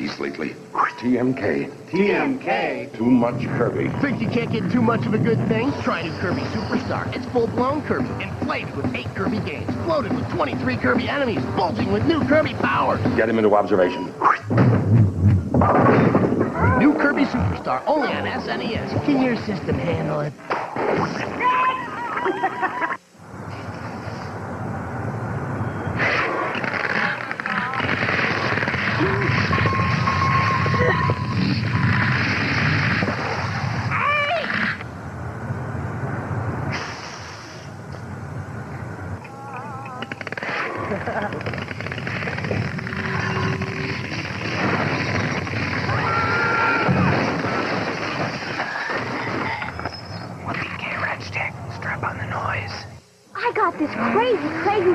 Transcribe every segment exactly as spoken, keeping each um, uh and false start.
fifties lately. T M K. T M K? Too much Kirby. Think you can't get too much of a good thing? Try new Kirby Superstar. It's full-blown Kirby, inflated with eight Kirby games, floated with twenty-three Kirby enemies, bulging with new Kirby powers. Get him into observation. New Kirby Superstar, only on S N E S. Can your system handle it?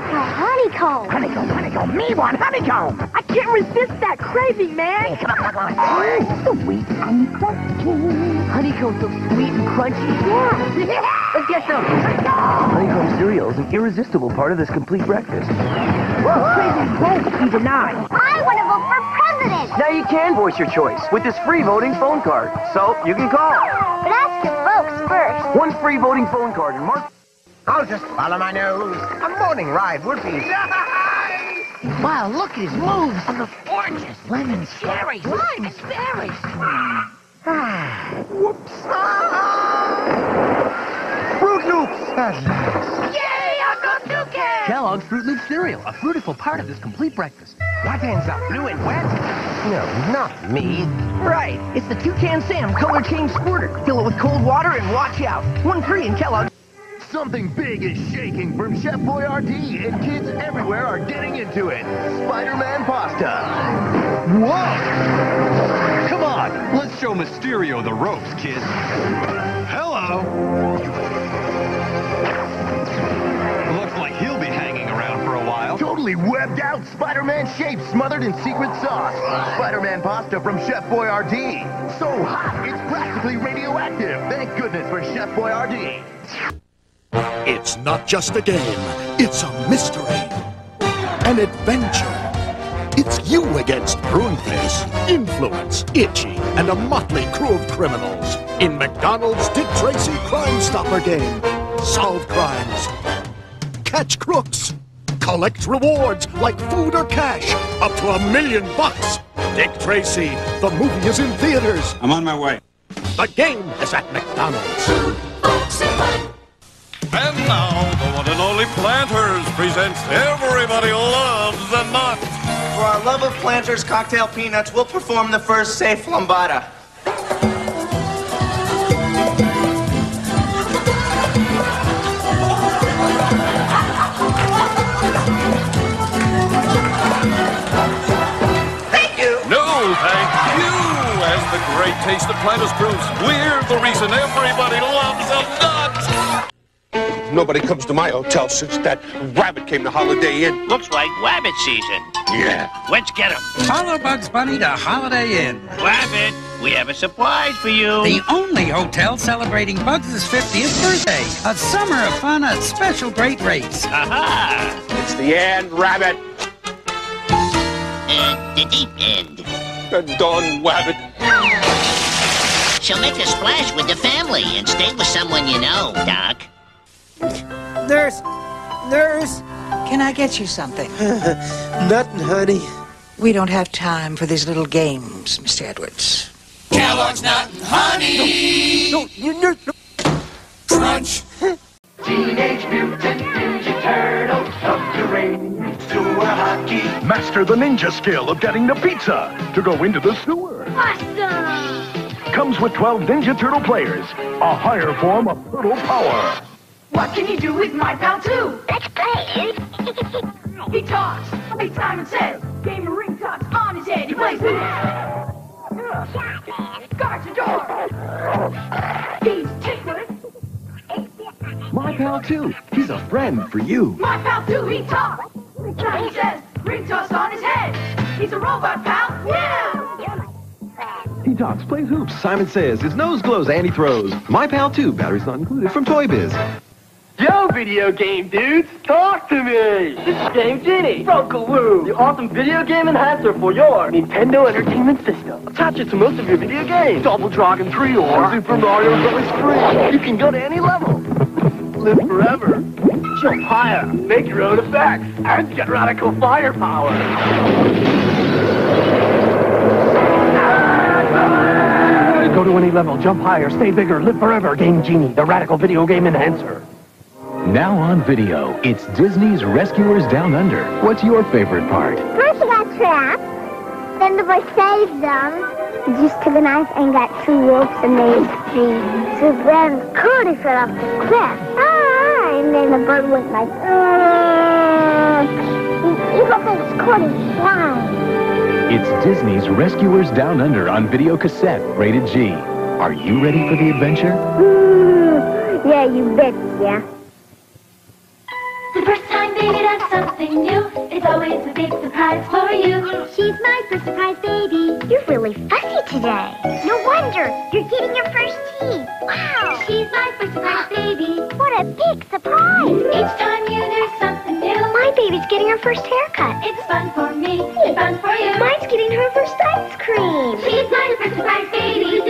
Honeycomb! Honeycomb, honeycomb, me one honeycomb! I can't resist that craving, man! Hey, come on, come on, come on! Sweet and crunchy! Honeycomb's so sweet and crunchy! Yeah! Let's get some! Honeycomb! Honeycomb cereal is an irresistible part of this complete breakfast. Craving won't be denied! I want to vote for president! Now you can voice your choice with this free voting phone card. So, you can call. But ask your folks first. One free voting phone card and mark... I'll just follow my nose. A morning ride would be nice! Wow, look at his moves on the oranges, lemons, cherries, limes, berries. Whoops. Ah! Fruit Loops! That's nice. Yay, Uncle Toucan! Kellogg's Fruit Loops cereal, a fruitiful part of this complete breakfast. What ends up blue and wet? No, not me. Right, it's the Toucan Sam color change squirter. Fill it with cold water and watch out. One free in Kellogg's. Something big is shaking from Chef Boyardee, and kids everywhere are getting into it. Spider-Man pasta. Whoa! Come on, let's show Mysterio the ropes, kids. Hello! Looks like he'll be hanging around for a while. Totally webbed out Spider-Man shape smothered in secret sauce. Spider-Man pasta from Chef Boyardee. So hot, it's practically radioactive. Thank goodness for Chef Boyardee. It's not just a game, it's a mystery, an adventure. It's you against Pruneface, Influence, Itchy, and a motley crew of criminals in McDonald's Dick Tracy Crime Stopper game. Solve crimes, catch crooks, collect rewards like food or cash, up to a million bucks. Dick Tracy, the movie is in theaters. I'm on my way. The game is at McDonald's. Food, folks, and fun. And now, the one and only Planters presents Everybody Loves the Nuts. For our love of Planters cocktail peanuts, we'll perform the first safe lambada. Thank you. No, thank you. As the great taste of Planters proves, we're the reason everybody loves the nuts. Nobody comes to my hotel since that rabbit came to Holiday Inn. Looks like rabbit season. Yeah. Let's get him. Follow Bugs Bunny to Holiday Inn. Rabbit, we have a surprise for you. The only hotel celebrating Bugs' fiftieth birthday. A summer of fun at special great rates. Aha! It's the end, Rabbit. And the deep end. The Dawn Rabbit. So make a splash with the family and stay with someone you know, Doc. Nurse! Nurse! Can I get you something? Nothing, honey. We don't have time for these little games, Mister Edwards. Kellogg's Nothing Honey! No, no, no, no. Crunch! Teenage Mutant Ninja Turtles up the range to a hockey. Master the ninja skill of getting the pizza to go into the sewer. Awesome! Comes with twelve Ninja Turtle players, a higher form of turtle power. What can you do with My Pal two? Let's play. He talks. Like Simon says. Game of ring talks on his head. He plays with it. Guards the door. He's tickler. My Pal two. He's a friend for you. My Pal two. He talks. Simon says. Ring toss on his head. He's a robot, pal. Yeah. He talks. Plays hoops. Simon says. His nose glows and he throws. My Pal two. Batteries not included from Toy Biz. Yo, video game dudes, talk to me! This is Game Genie from Baloo, the awesome video game enhancer for your Nintendo Entertainment System. Attach it to most of your video games. Double Dragon three or Super Mario Bros. three. You can go to any level, live forever, jump higher, make your own effects, and get radical firepower. Go to any level, jump higher, stay bigger, live forever, Game Genie, the radical video game enhancer. Now on video, it's Disney's Rescuers Down Under. What's your favorite part? First I got trapped, then the boy saved them. I just took a knife and got two ropes and made three. So then Cody fell off the cliff. Ah, and then the bird went like, ah. You, you hope it's Cody's flying. It's Disney's Rescuers Down Under on video cassette, rated G. Are you ready for the adventure? Ooh, yeah, you bet, yeah. The first time baby does something new, it's always a big surprise for you. She's my first surprise baby. You're really fussy today. No wonder, you're getting your first teeth. Wow. She's my first surprise baby. What a big surprise. Each time you do something new. My baby's getting her first haircut. It's fun for me, it's fun for you. Mine's getting her first ice cream. She's my first surprise baby.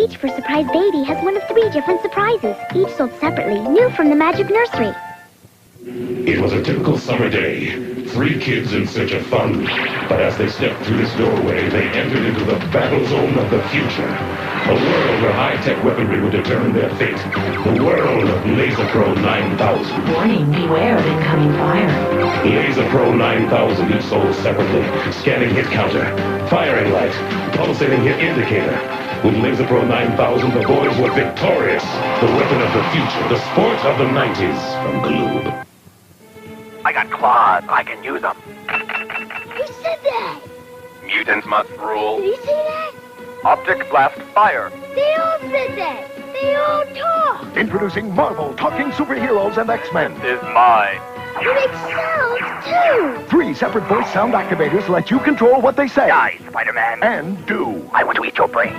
Each first surprise baby has one of three different surprises, each sold separately, new from the Magic Nursery. It was a typical summer day. Three kids in search of fun. But as they stepped through this doorway, they entered into the battle zone of the future. A world where high-tech weaponry would determine their fate. The world of Laser Pro nine thousand. Warning, beware of incoming fire. Laser Pro nine thousand each sold separately. Scanning hit counter. Firing light. Pulsating hit indicator. With Laser Pro nine thousand, the boys were victorious. The weapon of the future, the sport of the nineties. From Globe. I got claws. I can use them. Who said that? Mutants must rule. Did you see that? Optic blast fire. They all said that. They all talk. Introducing Marvel, Talking Superheroes, and X-Men. This is mine. It makes sounds, too. Three separate voice sound activators let you control what they say. Die, Spider-Man. And do. I want to eat your brain.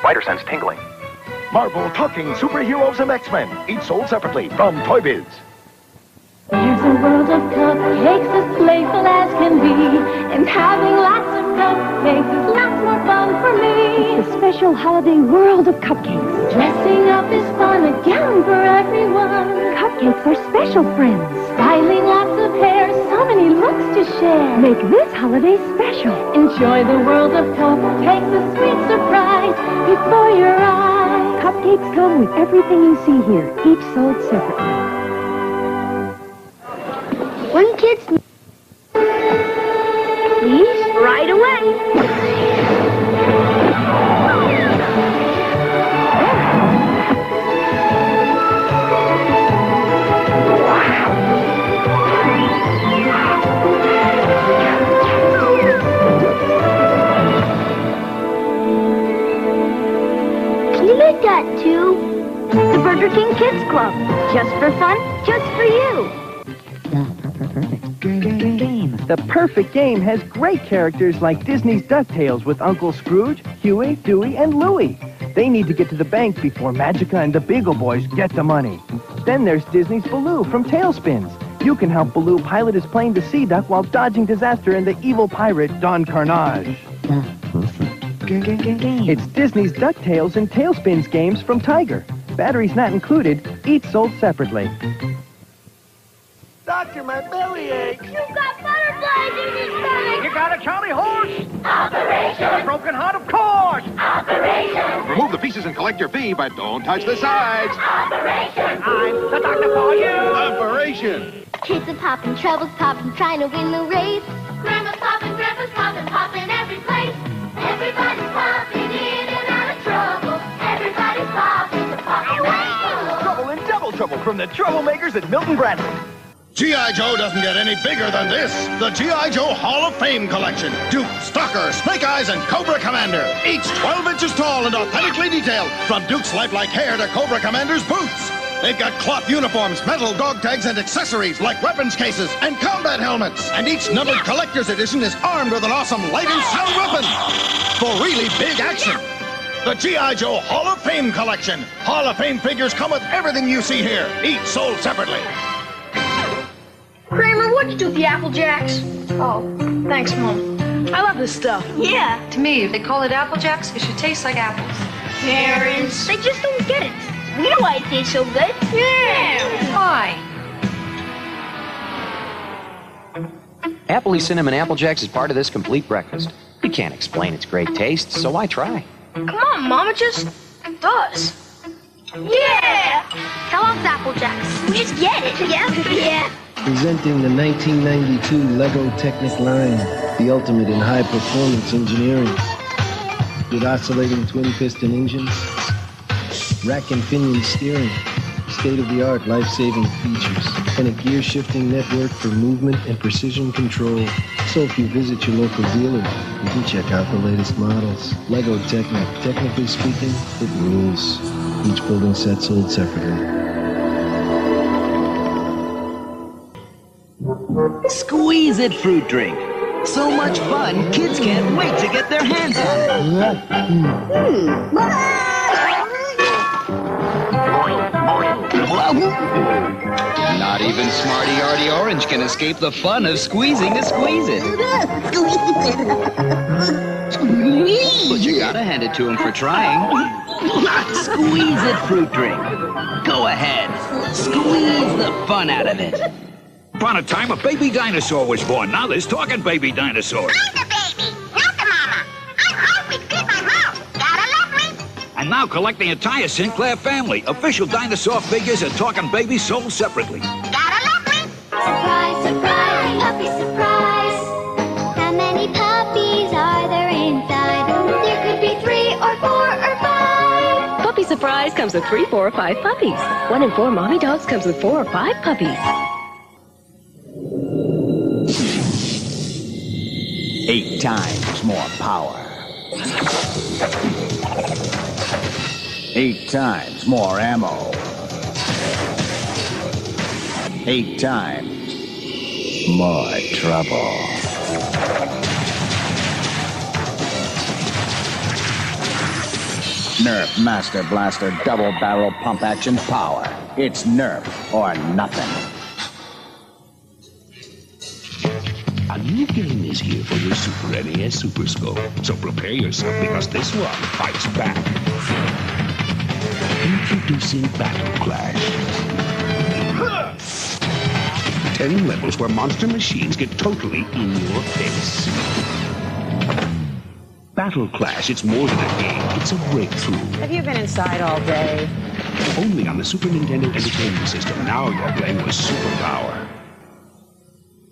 Spider sense tingling. Marvel, Talking Superheroes, and X-Men. Each sold separately from Toy Biz. Here's a world of cupcakes as playful as can be. And having lots of cupcakes is lots more fun for me. It's the special holiday world of cupcakes. Dressing up is fun, a gown for everyone. Cupcakes are special friends. Styling lots of hair, so many looks to share. Make this holiday special. Enjoy the world of cupcakes, a sweet surprise before your eyes. Cupcakes come with everything you see here, each sold separately. When kids need, please, right away. That too. The Burger King Kids Club. Just for fun, just for you. The perfect game. The perfect game has great characters like Disney's DuckTales with Uncle Scrooge, Huey, Dewey, and Louie. They need to get to the bank before Magica and the Beagle Boys get the money. Then there's Disney's Baloo from Tailspins. You can help Baloo pilot his plane to Sea Duck while dodging disaster and the evil pirate Don Carnage. It's Disney's DuckTales and Tailspins games from Tiger. Batteries not included, each sold separately. Doctor, my belly aches. You've got butterflies in your stomach. You got a Charlie horse. Operation. Got a broken heart, of course. Operation. Remove the pieces and collect your fee, but don't touch the sides. Operation. I'm the doctor for you. Operation. Kids are popping, troubles popping, trying to win the race. Grandma's popping, grandpa's popping, popping every place. Everybody's popping in and out of trouble. Everybody's popping the poppin' trouble. Trouble and double trouble from the troublemakers at Milton Bradley. G I. Joe doesn't get any bigger than this. The G I. Joe Hall of Fame Collection. Duke, Stalker, Snake Eyes, and Cobra Commander. Each twelve inches tall and authentically detailed. From Duke's lifelike hair to Cobra Commander's boots. They've got cloth uniforms, metal dog tags, and accessories like weapons cases and combat helmets. And each numbered yeah. collector's edition is armed with an awesome light and sound weapon for really big action. Yeah. The G I. Joe Hall of Fame Collection. Hall of Fame figures come with everything you see here, each sold separately. Kramer, what'd you do with the Apple Jacks? Oh, thanks, Mom. I love this stuff. Yeah. To me, if they call it Apple Jacks, it should taste like apples. Parents, they just don't get it. We know why it tastes so good. Yeah. Why? Appley Cinnamon Apple Jacks is part of this complete breakfast. You can't explain its great taste, so I try. Come on, Mom, it just does. Yeah! Kellogg's Apple Jacks. We just get it. Yeah? Yeah. Presenting the nineteen ninety-two Lego Technic line, the ultimate in high-performance engineering. With oscillating twin-piston engines, rack and pinion steering, state-of-the-art life-saving features, and a gear-shifting network for movement and precision control. So if you visit your local dealer, you can check out the latest models. Lego Technic. Technically speaking, it rules. Each building set sold separately. Squeeze It fruit drink. So much fun, kids can't wait to get their hands on it. Not even Smarty-Arty Orange can escape the fun of squeezing to Squeeze It. But you gotta hand it to him for trying. Squeeze It fruit drink. Go ahead. Squeeze the fun out of it. Upon a time, a baby dinosaur was born. Now there's talking baby dinosaurs. I'm the baby, not the mama. I'm hungry, feed my mouth. Gotta love me. And now collect the entire Sinclair family. Official dinosaur figures and talking babies sold separately. Gotta love me. Surprise, surprise, puppy surprise. How many puppies are there inside? There could be three or four or five. Puppy Surprise comes with three, four, or five puppies. One in four mommy dogs comes with four or five puppies. Eight times more power. Eight times more ammo. Eight times more trouble. Nerf Master Blaster Double Barrel Pump Action Power. It's Nerf or nothing. A new game is here for your Super N E S Super Scope, so prepare yourself because this one fights back. Introducing Battle Clash. Ten levels where monster machines get totally in your face. Battle Clash, it's more than a game, it's a breakthrough. Have you been inside all day? Only on the Super Nintendo Entertainment System, now you're playing with superpower.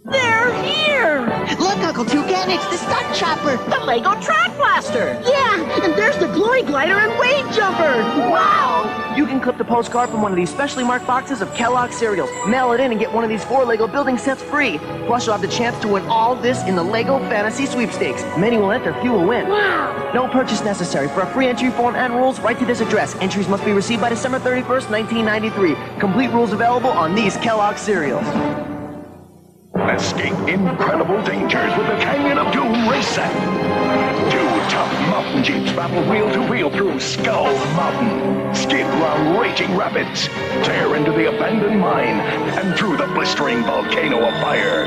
They're here! Look, Uncle Toucan, it's the Stunt Chopper! The Lego Track Blaster! Yeah, and there's the Glory Glider and Wade Jumper! Wow! You can clip the postcard from one of these specially marked boxes of Kellogg's cereals, mail it in, and get one of these four Lego building sets free. Plus, you'll have the chance to win all this in the Lego Fantasy Sweepstakes. Many will enter, few will win. Wow! No purchase necessary. For a free entry form and rules, write to this address. Entries must be received by December thirty-first, nineteen ninety-three. Complete rules available on these Kellogg's cereals. Escape incredible dangers with the Canyon of Doom race set. Two tough mountain jeeps battle wheel-to-wheel through Skull Mountain. Skid round raging rapids, tear into the abandoned mine, and through the blistering volcano of fire.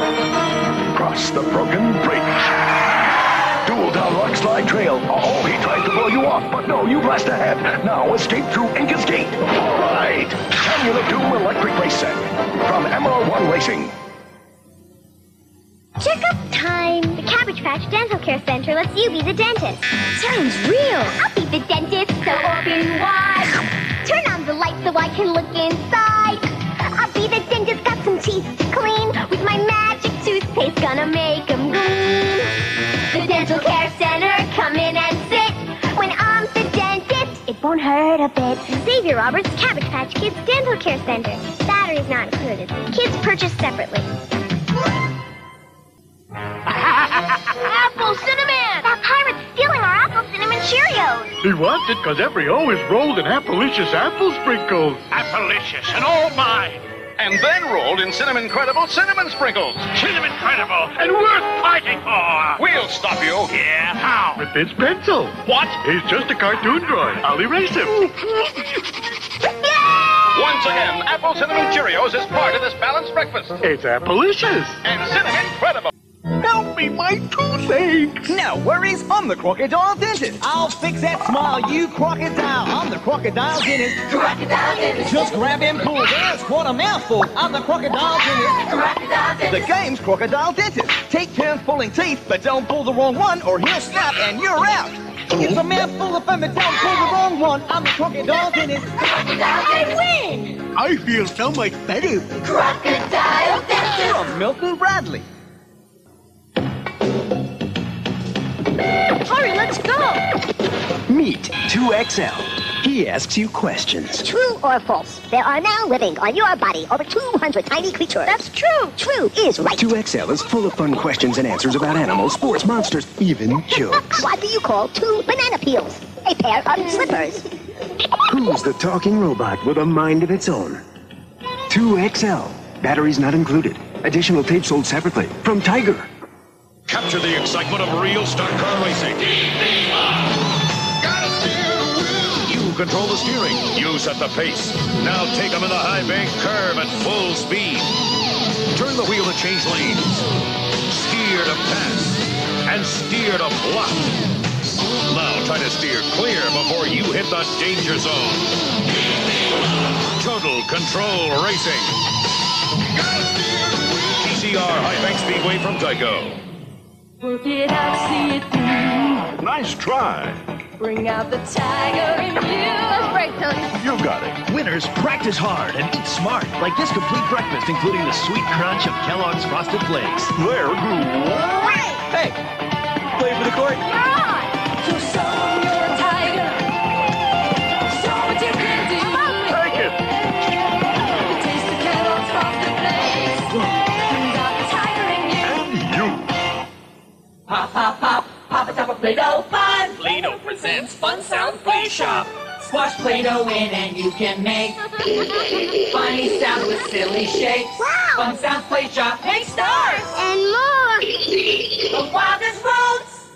Cross the broken bridge. Duel down Rock Slide Trail. Oh, he tried to blow you off, but no, you blast ahead. Now escape through Inca's Gate. All right, Canyon of Doom electric race set from M R one Racing. Checkup time. The Cabbage Patch Dental Care Center lets you be the dentist. Sounds real. I'll be the dentist, so open wide. Turn on the light so I can look inside. I'll be the dentist, got some teeth to clean. With my magic toothpaste, gonna make them green. The Dental Care Center, come in and sit. When I'm the dentist, it won't hurt a bit. Xavier Roberts, Cabbage Patch Kids Dental Care Center. Batteries not included. Kids purchased separately. Apple Cinnamon! That pirate's stealing our Apple Cinnamon Cheerios! He wants it because every O is rolled in Appalicious apple sprinkles. Appalicious and all mine! and then rolled in Cinnamon Credible cinnamon sprinkles. Cinnamon Credible and worth fighting for. We'll stop you. Yeah, how? With this pencil. What? He's just a cartoon droid. I'll erase him. Once again, Apple Cinnamon Cheerios is part of this balanced breakfast. It's Appalicious. And Cinnamon Credible. Help me, my toothache! No worries, I'm the crocodile dentist. I'll fix that smile, you crocodile. I'm the crocodile dentist. Crocodile dentist. Just grab and pull. There's what a mouthful. I'm the crocodile dentist. Crocodile dentist. The game's crocodile dentist. Take turns pulling teeth, but don't pull the wrong one, or he'll snap and you're out. It's a mouthful if I don't pull the wrong one. I'm the crocodile dentist. Crocodile dentist. I win. I feel so much better. Crocodile dentist. From Milton Bradley. Hurry, let's go! Meet two X L. He asks you questions. True or false? There are now living on your body over two hundred tiny creatures. That's true. True is right. two X L is full of fun questions and answers about animals, sports, monsters, even jokes. What do you call two banana peels? A pair of slippers. Who's the talking robot with a mind of its own? two X L. Batteries not included. Additional tape sold separately. From Tiger. Capture the excitement of real stock car racing. Gotta steer the wheel. You control the steering. You set the pace. Now take them in the high bank curve at full speed. Turn the wheel to change lanes. Steer to pass. And steer to block. Now try to steer clear before you hit the danger zone. Total control racing. Gotta steer the wheel. T C R High Bank Speedway from Tyco. Work it out, see it through. Nice try. Bring out the tiger in you. Let's break, Tony. You've got it. Winners practice hard and eat smart. Like this complete breakfast, including the sweet crunch of Kellogg's Frosted Flakes. They're great. Hey, play for the court. You're on. So show your tiger. Show what you can do. Take it. You taste the Kellogg's Frosted Flakes. Bring out the tiger in you. And you. Pop, pop, pop, pop a top of Play-Doh fun! Play-Doh presents Fun Sound Play Shop. Squash Play-Doh in and you can make funny sound with silly shapes. Wow. Fun Sound Play Shop makes stars! And more! The wildest roads!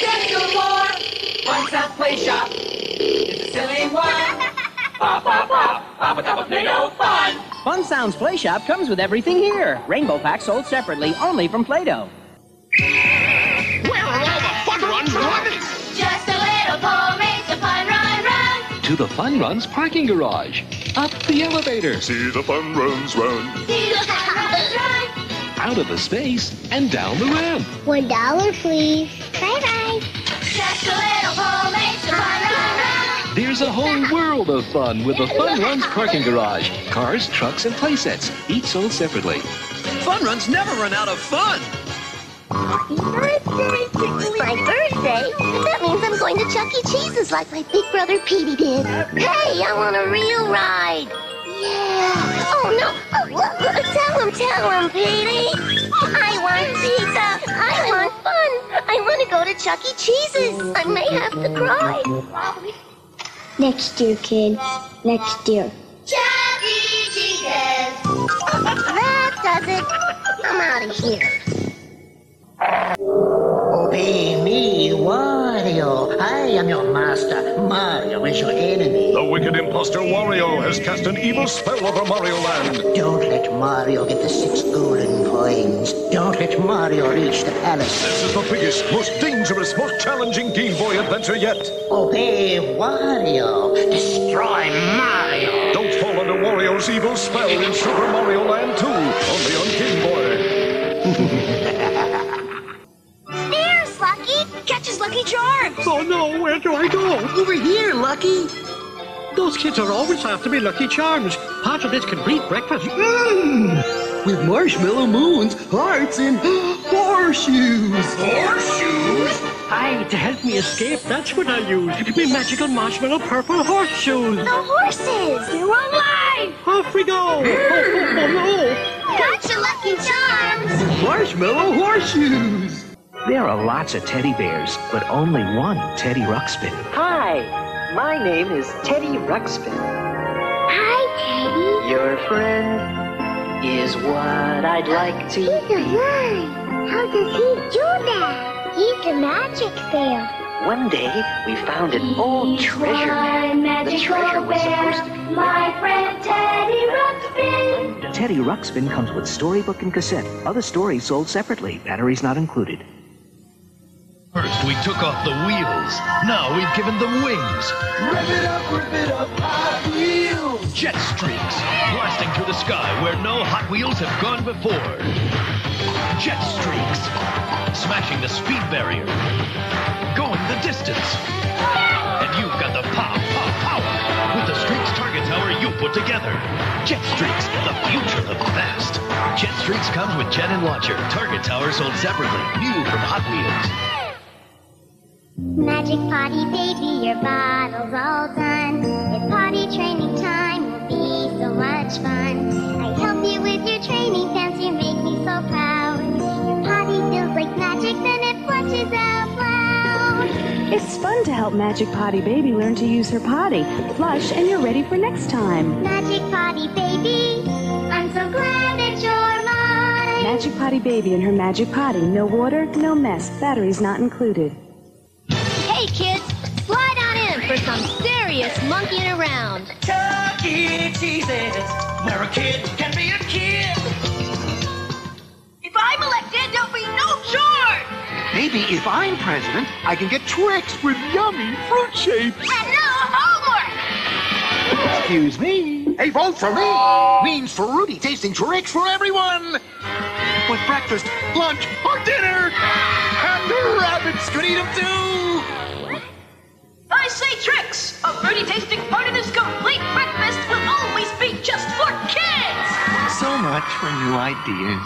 Setting no more! Fun Sound Play Shop is a silly one. Pop, pop, pop, pop a top of Play-Doh fun! Fun Sound's Play Shop comes with everything here. Rainbow Pack sold separately only from Play-Doh. Where are all the fun runs running? Just a little pole makes the fun run run. To the fun run's parking garage. Up the elevator. See the fun runs run. See the fun runs run. Out of the space and down the ramp. One dollar, please. Bye-bye. Just a little pole makes the fun run run. There's a whole world of fun with the Fun Run's parking garage. Cars, trucks, and play sets. Each sold separately. Fun Runs never run out of fun. Happy birthday, Tickly! My birthday? That means I'm going to Chuck E. Cheese's like my big brother Petey did. Hey, I want a real ride! Yeah! Oh, no! Oh, tell him, tell him, Petey! I want pizza! I want fun! I want to go to Chuck E. Cheese's! I may have to cry! Next year, kid. Next year. Chuck E. Cheese's! That does it! I'm out of here. Obey me, Wario. I am your master. Mario is your enemy. The wicked imposter Wario has cast an evil spell over Mario Land. Don't let Mario get the six golden coins. Don't let Mario reach the palace. This is the biggest, most dangerous, most challenging Game Boy adventure yet. Obey Wario. Destroy Mario. Don't fall under Wario's evil spell in Super Mario Land two. Only on Game Boy. Catches Lucky Charms! Oh no, where do I go? Over here, Lucky! Those kids are always after me Lucky Charms. Part of this complete breakfast. Mm, with marshmallow moons, hearts, and horseshoes! Horseshoes? Aye, to help me escape, that's what I use. Me magical marshmallow purple horseshoes! The horses! They're online! Off we go! Mm. Oh, oh, oh, no! Gotcha, Lucky Charms! Marshmallow horseshoes! There are lots of teddy bears, but only one Teddy Ruxpin. Hi, my name is Teddy Ruxpin. Hi, Teddy. your friend is what I'd like to be. He's alive. How does he do that? He's a magic bear. One day, we found an old treasure map. The treasure was supposed to be my friend Teddy Ruxpin. Teddy Ruxpin comes with storybook and cassette. Other stories sold separately. Batteries not included. First, we took off the wheels. Now we've given them wings. Rip it up, rip it up, Hot Wheels. Jet streaks, blasting through the sky where no Hot Wheels have gone before. Jet streaks, smashing the speed barrier. Going the distance. And you've got the pow, pow, power with the Streaks target tower you put together. Jet Streaks, the future of fast. Jet Streaks comes with jet and launcher. Target tower sold separately. New from Hot Wheels. Magic Potty Baby, your bottle's all done. It's potty training time, will be so much fun. I help you with your training dance, you make me so proud. Your potty feels like magic, then it flushes out loud. It's fun to help Magic Potty Baby learn to use her potty. Flush and you're ready for next time. Magic Potty Baby, I'm so glad that you're mine. Magic Potty Baby and her Magic Potty. No water, no mess. Batteries not included. Hey kids, slide on in for some serious monkeying around. Tucky teases, where a kid can be a kid. If I'm elected, there'll be no chores. Maybe if I'm president, I can get tricks with yummy fruit shapes. And no homework! Excuse me. A vote for me means fruity tasting tricks for everyone. With breakfast, lunch, or dinner. And the rabbits could eat them too. I say tricks. A fruity tasting part of this complete breakfast will always be just for kids. So much for new ideas.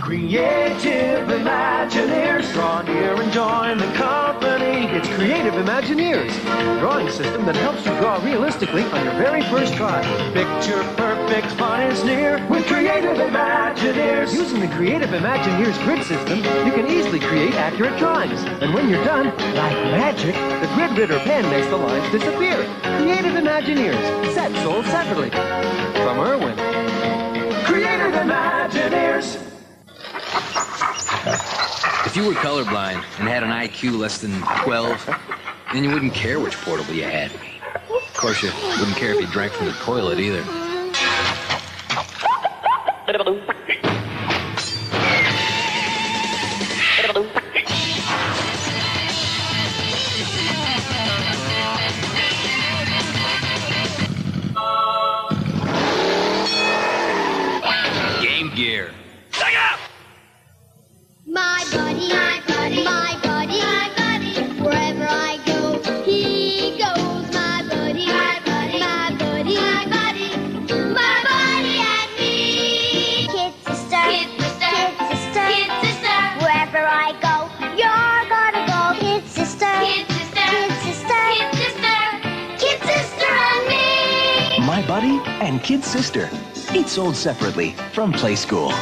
Creative Imagineers, draw near and join the company. It's Creative Imagineers, a drawing system that helps you draw realistically on your very first try. Picture perfect fun is near with Creative Imagineers. Using the Creative Imagineers grid system, you can easily create accurate drawings. And when you're done, like magic, the grid ritter pen makes the lines disappear. Creative Imagineers, set sold separately. From Irwin. Creative Imagineers. If you were colorblind and had an I Q less than twelve, then you wouldn't care which portable you had. Of course, you wouldn't care if you drank from the toilet either. Game Gear. My buddy, my buddy, my buddy, my buddy, wherever I go, he goes. My buddy, my buddy, my buddy, my buddy, my buddy and me. Kid sister, kid sister, kid sister, kid sister, wherever I go, you're gonna go. Kid sister, kid sister, kid sister, kid sister, kid sister and me. My buddy and kid sister. Each sold separately from Play School.